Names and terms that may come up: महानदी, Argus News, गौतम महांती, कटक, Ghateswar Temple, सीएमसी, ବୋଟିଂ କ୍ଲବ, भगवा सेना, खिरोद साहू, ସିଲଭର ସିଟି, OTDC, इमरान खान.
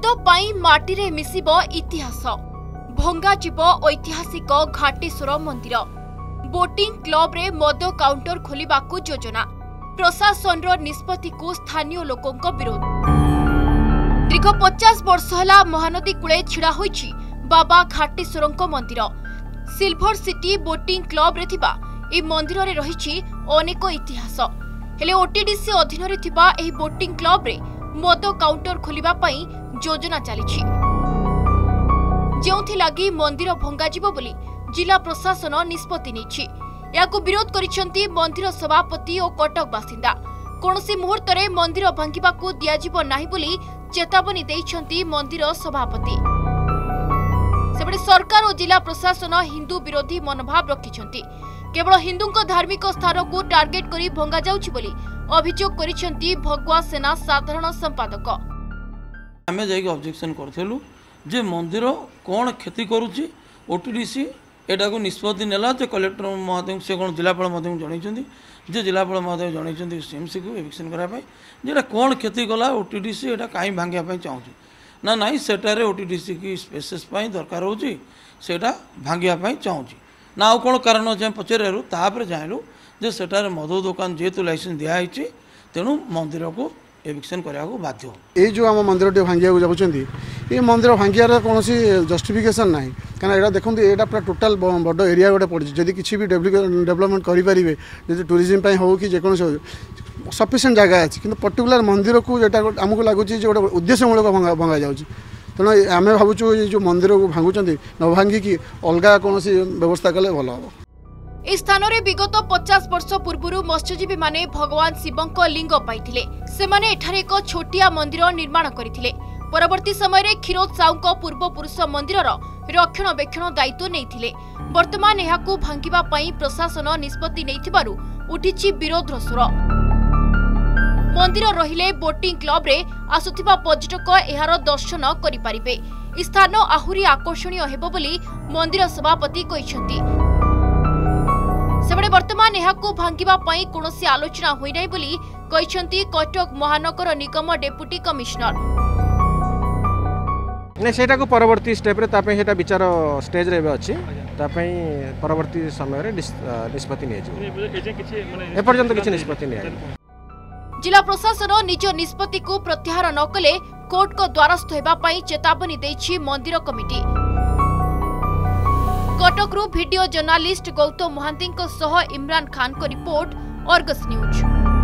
पदपाई माटी मिशिब इतिहास भंगा जीव ऐतिहासिक घाटेश्वर मंदिर बोटिंग क्लब रे मद काउंटर खोलिबा को योजना प्रशासन निष्पत्ति को स्थानीय लोकों विरोध दीर्घ 50 वर्ष हला महानदी कूले छिड़ा होईछि बाबा घाटेश्वर मंदिर सिल्भर सिटी बोटिंग क्लब रे थिबा ए मंदिर रे रहिछि अनेक इतिहास हेले ओटीडीसी अधीन रे थिबा एही बोटिंग क्लब रे मद काउंटर खोलिबा पई योजना चली जोथि लागी मंदिर भंगाजिबो बोली जिला प्रशासन निष्पत्ति नेछि याकु विरोध करिसेंती मंदिर सभापति और कटक बासिंदा कोनोसी मुहूर्त रे मंदिर भांगिबा को दियाजिबो नाही बोली चेतावनी देइछंती मंदिर सभापति सेबडे सरकार और जिला प्रशासन हिंदू विरोधी मनोभाव रखिसेंती केवल हिंदू धार्मिक स्थान को टार्गेट करी भंगा जाउछि बोली अभियोग करिसेंती भगवा सेना साधारण संपादक हमें जाई ऑब्जेक्शन करथेलु जे मंदिर कोन खेती करूछि ओटीडीसी एटा को निष्पत्ति नेला जे कलेक्टर महोदय से कौन जिलापाल महोदय जनइछन्ती जे जिलापाल महोदय जनइछन्ती सीएमसी को एविक्शन करा पय जेटा कोन खेती गला ओटीडीसी एटा काई भांगिया पय चाहूछि ना नाही सेटारे ओटीडीसी की स्पेसेस पय दरकार होछि सेटा भांगिया पय चाहूछि ना आ कोन कारण जे पचरेरु तापर जाइलु जे सेटारे मधु दुकान जेतु लाइसेंस दिया आइछि तेनु मंदिर को एविक्शन करा को बाध्य ए जो हम मंदिर टे भांगिया को जाउछन्ती ये मंदिर भांगियार कौन जस्टिफिकेसन ना कहीं यहाँ देखो यहाँ पूरा टोटाल बड़ एरिया गोटे पड़ी जदि किसी भी डेवलपमेंट करेंगे जब टूरीजम हो कि जेको सफिसीयंट जगह अच्छी कि पर्टिकुलर मंदिर को आमको लगुच गोटे उद्देश्यमूलक भंगा जाऊँगी तेना आम भावुँ ये जो मंदिर को भांगुं न भांगिकी अलग कौन व्यवस्था कले भल हम इस स्थान में विगत 50 वर्ष पूर्व मत्स्यजीवी मैंने भगवान शिवं लिंग पाई से एक छोटिया मंदिर निर्माण करते परवर्ती समय रे खिरोद साहू पूर्वपुरुष मंदिर रक्षणाबेक्षण दायित्व नहीं बर्तमान यह भांगिबा प्रशासन निष्पत्ति नहीं उठिछि विरोधर स्वर मंदिर रहिले बोटिंग क्लब रे आसुथिबा पर्यटक एहार दर्शन करिपारिबे स्थान आहुरी आकर्षणीय हेबो बोली मंदिर सभापति कहिसेंती सेबडे बर्तमान यह भांगिबा कोनोसी आलोचना होई नै बोली कहिसेंती कटक महानगर निगम डेप्युटी कमिश्नर नहीं सेटा को परवर्ती स्टेप रे विचार स्टेज रे अच्छी परवर्ती समय रे निष्पत्ति जिला प्रशासन निज निष्पत्ति को प्रत्याहार न कले कोर्ट को द्वारस्थ हेबा पई चेतावनी देछि मंदिर कमिटी कटक रू वीडियो जर्नलिस्ट गौतम महांती सह इमरान खान को रिपोर्ट आर्गस न्यूज।